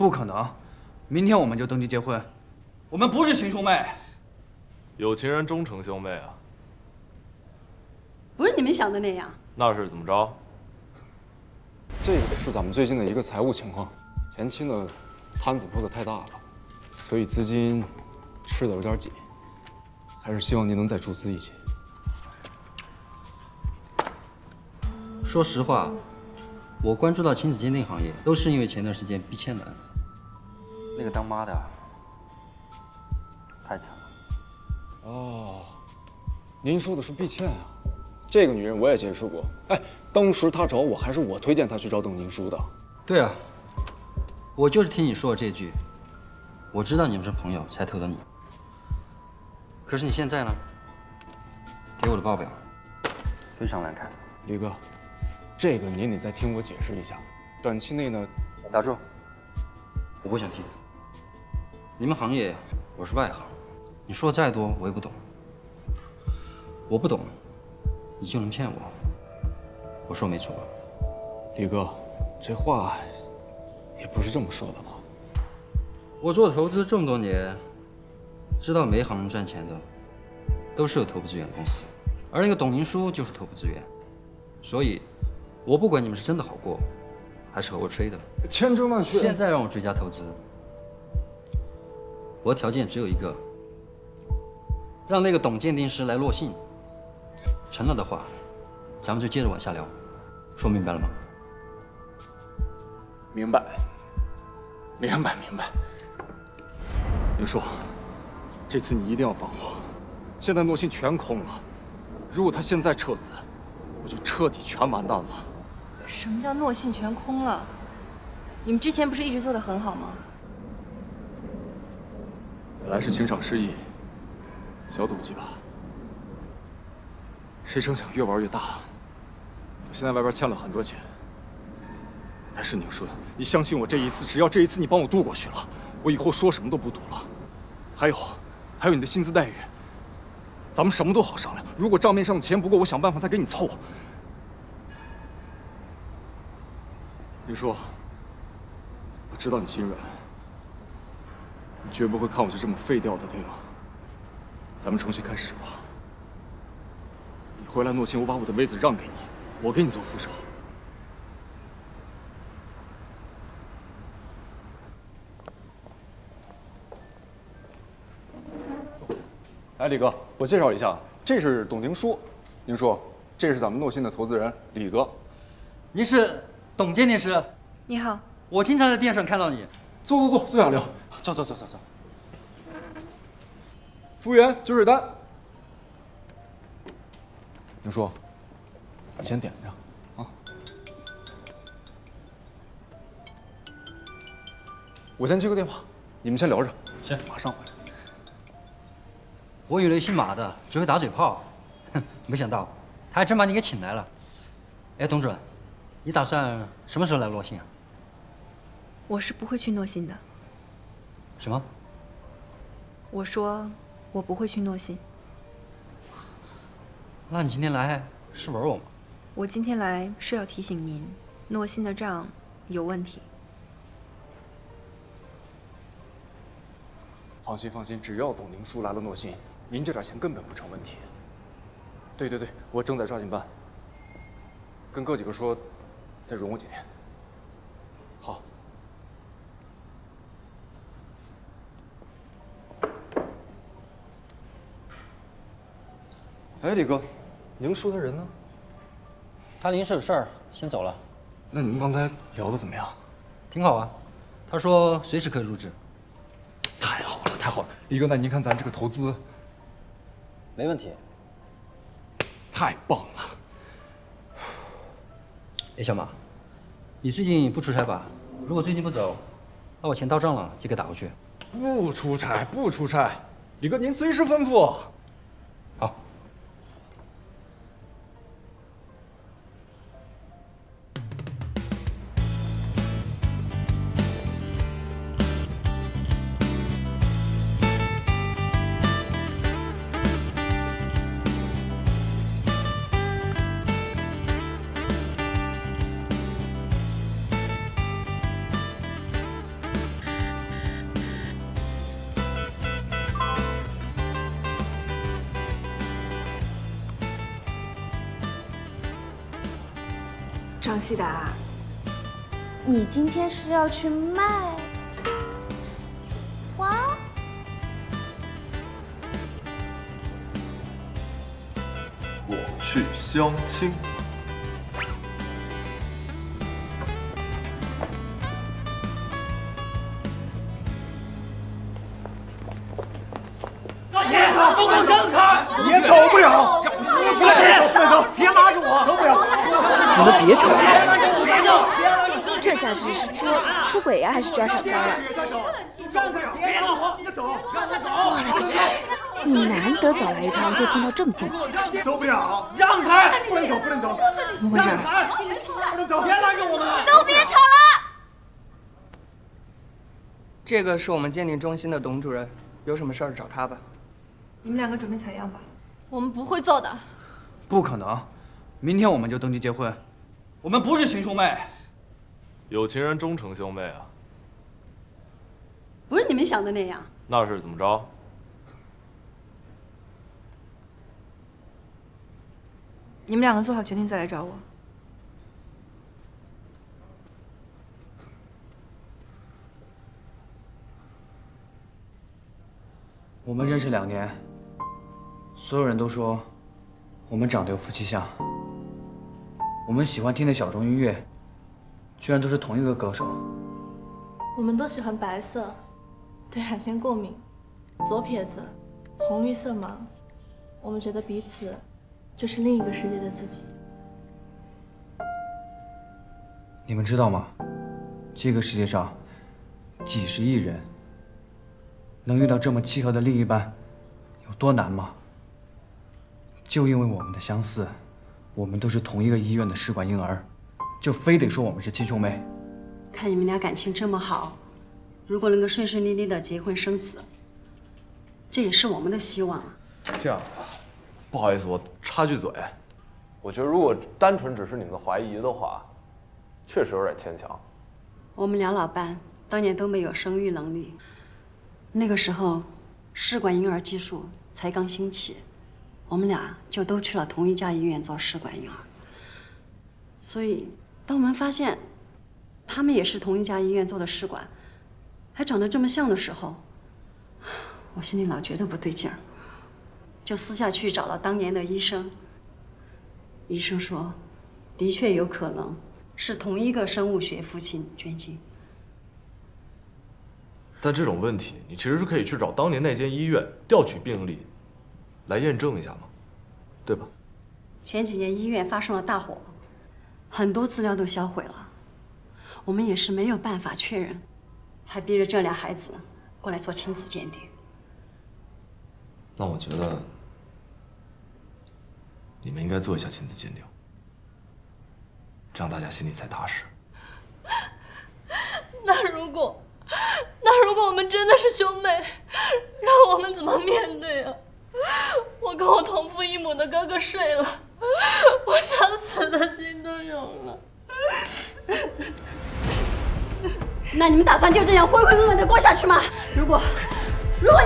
不可能，明天我们就登记结婚，我们不是亲兄妹。有情人终成兄妹啊！不是你们想的那样。那是怎么着？这个是咱们最近的一个财务情况，前期呢摊子铺的太大了，所以资金吃的有点紧，还是希望您能再注资一些。 说实话，我关注到亲子鉴定行业，都是因为前段时间逼签的案子。那个当妈的太惨了。哦，您说的是毕倩啊，这个女人我也接触过。哎，当时她找我，还是我推荐她去找董宁书的。对啊，我就是听你说了这句，我知道你们是朋友，才投的你。可是你现在呢？给我的报表非常难看，李哥。 这个您得再听我解释一下，短期内呢，打住！我不想听。你们行业我是外行，你说的再多我也不懂。我不懂，你就能骗我？我说没错吧？李哥，这话也不是这么说的吧？我做投资这么多年，知道每一行能赚钱的，都是有头部资源公司，而那个董宁书就是头部资源，所以。 我不管你们是真的好过，还是和我吹的，千真万确。现在让我追加投资，我的条件只有一个，让那个董鉴定师来落信。成了的话，咱们就接着往下聊。说明白了吗？明白，明白，明白。林叔，这次你一定要帮我。现在落信全空了，如果他现在撤资，我就彻底全完蛋了。 什么叫诺信全空了？你们之前不是一直做得很好吗？本来是情场失意，小赌几把，谁成想越玩越大。我现在外边欠了很多钱，但是宁叔，你相信我，这一次，只要这一次你帮我渡过去了，我以后说什么都不赌了。还有你的薪资待遇，咱们什么都好商量。如果账面上的钱不够，我想办法再给你凑。 林叔，我知道你心软，你绝不会看我就这么废掉的，对吗？咱们重新开始吧。你回来诺信，我把我的妹子让给你，我给你做副手。走。哎，李哥，我介绍一下，这是董宁书，宁叔，这是咱们诺信的投资人李哥。您是？ 董鉴定师，你好，我经常在电视上看到你。坐，坐下聊。走。服务员，酒水单。宁叔，你先点着啊。我先接个电话，你们先聊着。是，马上回来。我以为姓马的只会打嘴炮，没想到他还真把你给请来了。哎，董主任。 你打算什么时候来洛信啊？我是不会去诺信的。什么？我说我不会去诺信。那你今天来是玩我吗？我今天来是要提醒您，诺信的账有问题。放心，只要董宁书来了诺信，您这点钱根本不成问题。对，我正在抓紧办，跟哥几个说。 再容我几天。好。哎，李哥，宁叔他人呢？他临时有事儿，先走了。那你们刚才聊的怎么样？挺好啊，他说随时可以入职。太好了！李哥，那您看咱这个投资，没问题。太棒了！哎，小马。 你最近不出差吧？如果最近不走，那我钱到账了就给打过去。不出差，李哥您随时吩咐。好。张希达，你今天是要去卖花？我去相亲。 别吵了！这架势是出轨呀，还是抓小三呀？我勒个去！你难得走来一趟，就碰到这么近。走不了，让开！不能走，不能走！怎么回事？不能走！别拦着我们！都别吵了！这个是我们鉴定中心的董主任，有什么事儿找他吧。你们两个准备采样吧。我们不会做的。不可能！明天我们就登记结婚。 我们不是亲兄妹，有情人终成兄妹啊！不是你们想的那样。那是怎么着？你们两个做好决定再来找我。我们认识2年，所有人都说我们长得有夫妻相。 我们喜欢听的小众音乐，居然都是同一个歌手。我们都喜欢白色，对海鲜过敏，左撇子，红绿色盲。我们觉得彼此就是另一个世界的自己。你们知道吗？这个世界上几十亿人，能遇到这么契合的另一半，有多难吗？就因为我们的相似。 我们都是同一个医院的试管婴儿，就非得说我们是亲兄妹。看你们俩感情这么好，如果能够顺顺利利的结婚生子，这也是我们的希望啊。这样啊，不好意思，我插句嘴，我觉得如果单纯只是你们的怀疑的话，确实有点牵强。我们俩老伴当年都没有生育能力，那个时候试管婴儿技术才刚兴起。 我们俩就都去了同一家医院做试管婴儿，所以当我们发现他们也是同一家医院做的试管，还长得这么像的时候，我心里老觉得不对劲儿，就私下去找了当年的医生。医生说，的确有可能是同一个生物学父亲捐精。但这种问题，你其实是可以去找当年那间医院调取病例。 来验证一下嘛，对吧？前几年医院发生了大火，很多资料都销毁了，我们也是没有办法确认，才逼着这俩孩子过来做亲子鉴定。那我觉得你们应该做一下亲子鉴定，这样大家心里才踏实。那如果我们真的是兄妹，让我们怎么面对啊？ 我跟我同父异母的哥哥睡了，我想死的心都有了。那你们打算就这样浑浑噩噩的过下去吗？如果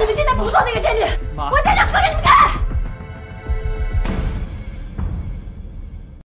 你们今天不做这个鉴定，我今天就死给你们看！